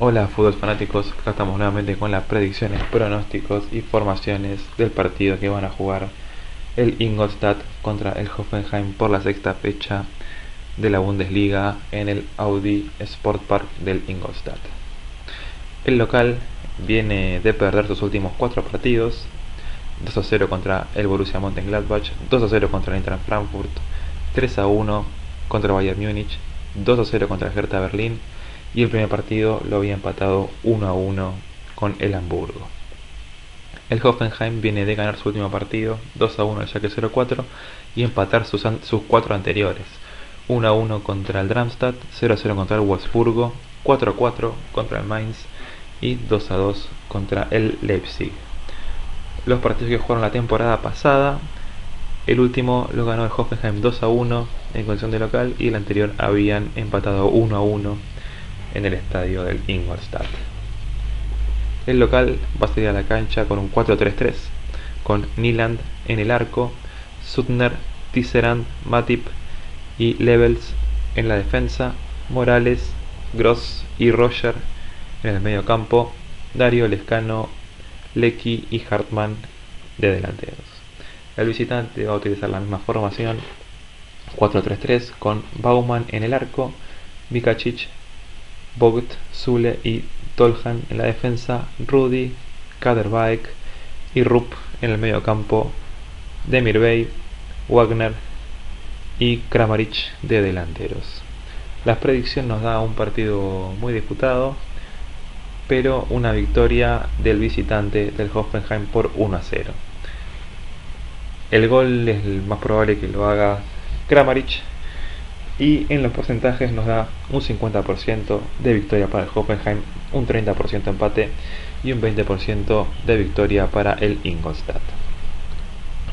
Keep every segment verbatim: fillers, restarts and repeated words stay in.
Hola fútbol fanáticos, acá estamos nuevamente con las predicciones, pronósticos y formaciones del partido que van a jugar el Ingolstadt contra el Hoffenheim por la sexta fecha de la Bundesliga en el Audi Sportpark del Ingolstadt. El local viene de perder sus últimos cuatro partidos, dos a cero contra el Borussia Mönchengladbach, dos a cero contra el Eintracht Frankfurt, tres a uno contra el Bayern Múnich, dos a cero contra el Hertha Berlín, y el primer partido lo había empatado uno a uno con el Hamburgo. El Hoffenheim viene de ganar su último partido dos a uno al Schalke cero cuatro y empatar sus, sus cuatro anteriores, uno a uno contra el Darmstadt, cero a cero contra el Wolfsburgo, cuatro a cuatro contra el Mainz y dos a dos contra el Leipzig. Los partidos que jugaron la temporada pasada, el último lo ganó el Hoffenheim dos a uno en condición de local y el anterior habían empatado uno a uno en el estadio del Ingolstadt. El local va a salir a la cancha con un cuatro tres tres, con Niland en el arco, Suttner, Tisserand, Matip y Levels en la defensa, Morales, Gross y Roger en el medio campo, Dario, Lescano, Lecky y Hartmann de delanteros. El visitante va a utilizar la misma formación, cuatro tres tres, con Baumann en el arco, Mikachic, Bogut, Zule y Toljan en la defensa, Rudi, Kaderbaek y Rupp en el medio campo, Demirbey, Wagner y Kramaric de delanteros. La predicción nos da un partido muy disputado, pero una victoria del visitante del Hoffenheim por uno a cero. El gol es el más probable que lo haga Kramaric, y en los porcentajes nos da un cincuenta por ciento de victoria para el Hoffenheim, un treinta por ciento empate y un veinte por ciento de victoria para el Ingolstadt.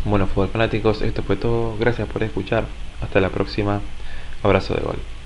Bueno, fútbol fanáticos, esto fue todo. Gracias por escuchar. Hasta la próxima. Abrazo de gol.